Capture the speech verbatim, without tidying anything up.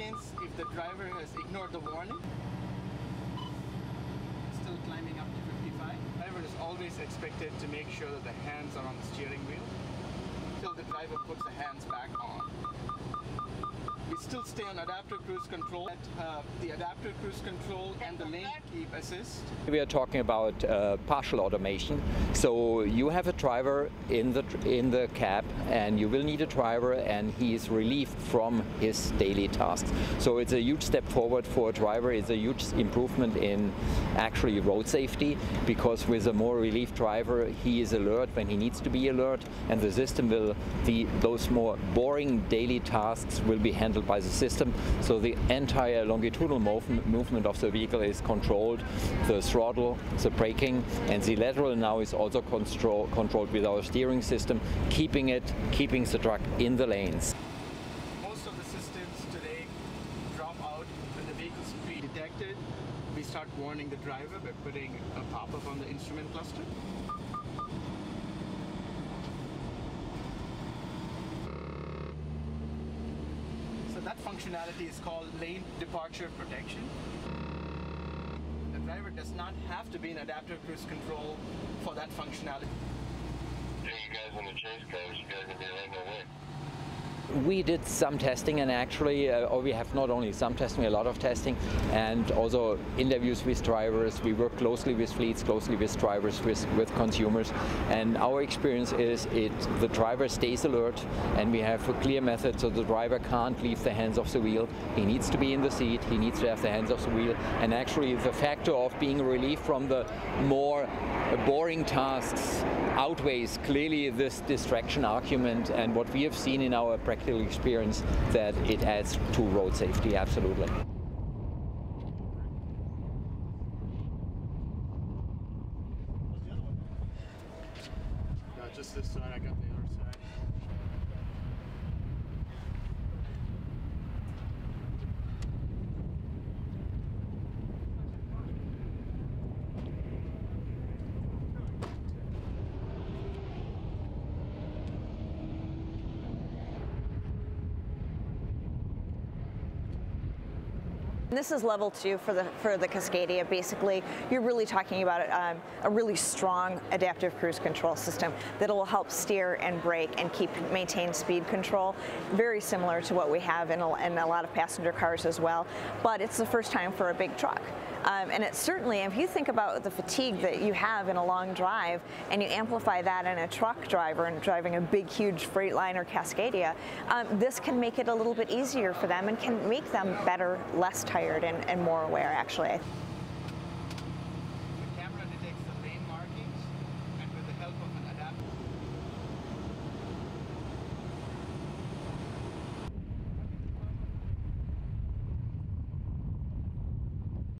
seconds if the driver has ignored the warning. Still climbing up to fifty-five. Driver is always expected to make sure that the hands are on the steering wheel until the driver puts the hands back on. We still stay on adaptive cruise control. At, uh, the adaptive cruise control and the lane keep assist. We are talking about uh, partial automation. So you have a driver in the in the cab, and you will need a driver, and he is relieved from his daily tasks. So it's a huge step forward for a driver. It's a huge improvement in actually road safety, because with a more relieved driver, he is alert when he needs to be alert, and the system will the those more boring daily tasks will be handled by the system. So the entire longitudinal mov movement of the vehicle is controlled. The throttle, the braking, and the lateral now is also control controlled with our steering system, keeping it, keeping the truck in the lanes. Most of the systems today drop out when the vehicle's pre-detected. We start warning the driver by putting a pop-up on the instrument cluster. So that functionality is called Lane Departure Protection. The driver does not have to be in adaptive cruise control for that functionality. Yeah, you guys in the chase cars, you guys are going to be right in the way. We did some testing, and actually, uh, or we have not only some testing, a lot of testing, and also interviews with drivers. We work closely with fleets, closely with drivers, with, with consumers, and our experience is it the driver stays alert, and we have a clear method, so the driver can't leave the hands off the wheel. He needs to be in the seat, he needs to have the hands off the wheel, and actually the factor of being relieved from the more boring tasks outweighs clearly this distraction argument, and what we have seen in our practical experience that it adds to road safety, absolutely. What's the other one? No, just this side, I got the other side. This is level two for the for the Cascadia. Basically, you're really talking about um, a really strong adaptive cruise control system that will help steer and brake and keep maintain speed control. Very similar to what we have in a, in a lot of passenger cars as well. But it's the first time for a big truck, um, and it certainly, if you think about the fatigue that you have in a long drive, and you amplify that in a truck driver and driving a big, huge Freightliner Cascadia, um, this can make it a little bit easier for them and can make them better, less tired. And, and more aware, actually.